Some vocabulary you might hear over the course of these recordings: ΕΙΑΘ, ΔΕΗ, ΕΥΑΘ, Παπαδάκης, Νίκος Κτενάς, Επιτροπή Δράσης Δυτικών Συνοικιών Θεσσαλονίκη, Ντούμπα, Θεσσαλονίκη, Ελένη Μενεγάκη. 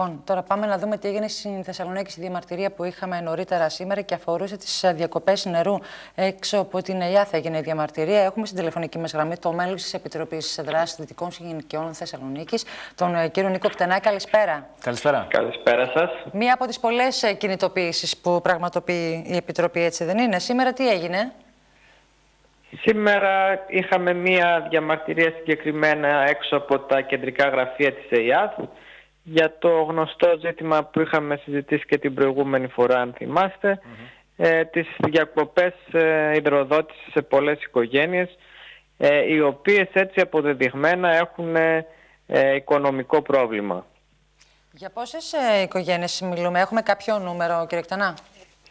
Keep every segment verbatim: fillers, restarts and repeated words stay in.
Λοιπόν, τώρα πάμε να δούμε τι έγινε στην Θεσσαλονίκη, στη διαμαρτυρία που είχαμε νωρίτερα σήμερα και αφορούσε τις διακοπές νερού έξω από την ΕΙΑΘ. Έγινε η διαμαρτυρία. Έχουμε στην τηλεφωνική μας γραμμή το μέλος της Επιτροπής Δράσης Δυτικών Συγγενικιών Θεσσαλονίκης, τον κύριο Νίκο Κτενά. Καλησπέρα. Καλησπέρα. Καλησπέρα σας. Μία από τις πολλές κινητοποιήσεις που πραγματοποιεί η Επιτροπή, έτσι δεν είναι? Σήμερα τι έγινε? Σήμερα είχαμε μία διαμαρτυρία συγκεκριμένα έξω από τα κεντρικά γραφεία της ΕΥΑΘ για το γνωστό ζήτημα που είχαμε συζητήσει και την προηγούμενη φορά, αν θυμάστε, mm-hmm. ε, τις διακοπές ε, υδροδότησης σε πολλές οικογένειες, ε, οι οποίες έτσι αποδεδειγμένα έχουν ε, ε, οικονομικό πρόβλημα. Για πόσες ε, οικογένειες μιλούμε? Έχουμε κάποιο νούμερο, κύριε Κτενά?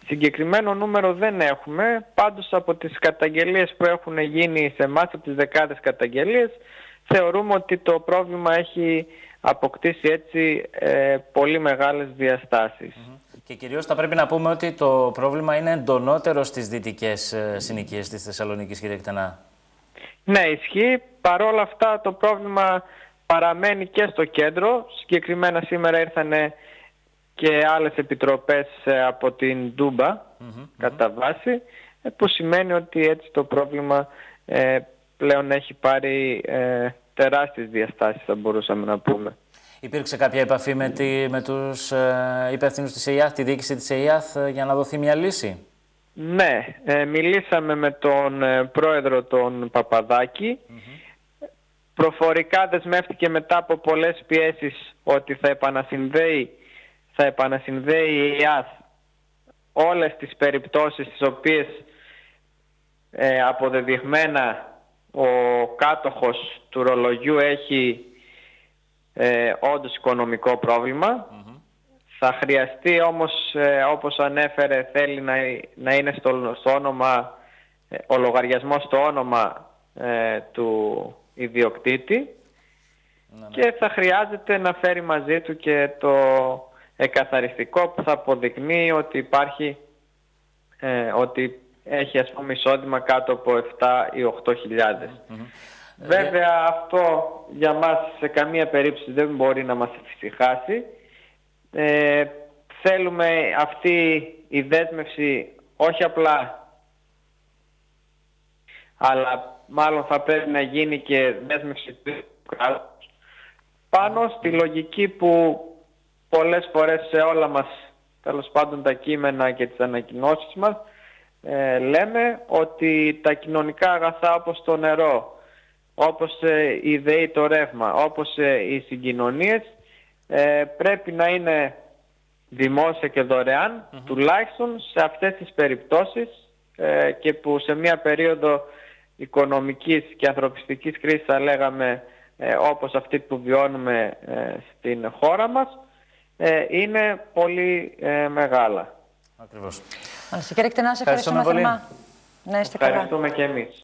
Συγκεκριμένο νούμερο δεν έχουμε, πάντως από τις καταγγελίες που έχουν γίνει σε εμάς, από τις δεκάδες καταγγελίες, θεωρούμε ότι το πρόβλημα έχει αποκτήσει έτσι ε, πολύ μεγάλες διαστάσεις. Και κυρίως θα πρέπει να πούμε ότι το πρόβλημα είναι εντονότερο στις δυτικές ε, συνοικίες της Θεσσαλονίκης, κύριε Κτενά. Ναι, ισχύει. Παρόλα αυτά το πρόβλημα παραμένει και στο κέντρο. Συγκεκριμένα σήμερα ήρθανε και άλλες επιτροπές από την Ντούμπα, mm-hmm. κατά βάση, που σημαίνει ότι έτσι το πρόβλημα ε, πλέον έχει πάρει ε, τεράστιες διαστάσεις, θα μπορούσαμε να πούμε. Υπήρξε κάποια επαφή με, τη, με τους ε, υπεύθυνους της ΕΙΑΘ, τη διοίκηση της ΕΙΑΘ, ε, για να δοθεί μια λύση? Ναι, ε, μιλήσαμε με τον ε, πρόεδρο τον Παπαδάκη. Mm-hmm. Προφορικά δεσμεύτηκε μετά από πολλές πιέσεις ότι θα επανασυνδέει θα επανασυνδέει η ΕΙΑΘ όλες τις περιπτώσεις τις οποίες ε, αποδεδειγμένα ο κάτοχος του ρολογιού έχει ε, όντως οικονομικό πρόβλημα. Mm-hmm. Θα χρειαστεί όμως, ε, όπως ανέφερε, θέλει να, να είναι στο, στο όνομα, ε, ο λογαριασμός στο όνομα ε, του ιδιοκτήτη, mm-hmm. και θα χρειάζεται να φέρει μαζί του και το εκαθαριστικό που θα αποδεικνύει ότι υπάρχει, ε, ότι έχει ας πούμε εισόδημα κάτω από επτά ή οκτώ χιλιάδες. Mm-hmm. Βέβαια yeah. αυτό για μας σε καμία περίπτωση δεν μπορεί να μας εφησυχάσει. Ε, θέλουμε αυτή η δέσμευση όχι απλά, αλλά μάλλον θα πρέπει να γίνει και δέσμευση του κράτους πάνω στη λογική που πολλές φορές σε όλα μας, τέλος πάντων, τα κείμενα και τις ανακοινώσεις μας, ε, λέμε ότι τα κοινωνικά αγαθά όπως το νερό, όπως ε, η ΔΕΗ το ρεύμα, όπως ε, οι συγκοινωνίες, ε, πρέπει να είναι δημόσια και δωρεάν, mm-hmm. τουλάχιστον σε αυτές τις περιπτώσεις ε, και που σε μια περίοδο οικονομικής και ανθρωπιστικής κρίσης, θα λέγαμε, ε, όπως αυτή που βιώνουμε ε, στην χώρα μας, είναι πολύ ε, μεγάλα. Ακριβώς. Κύριε Κτενά, σε ευχαριστούμε, ευχαριστούμε θερμά. Να είστε καλά. Ευχαριστούμε και εμείς.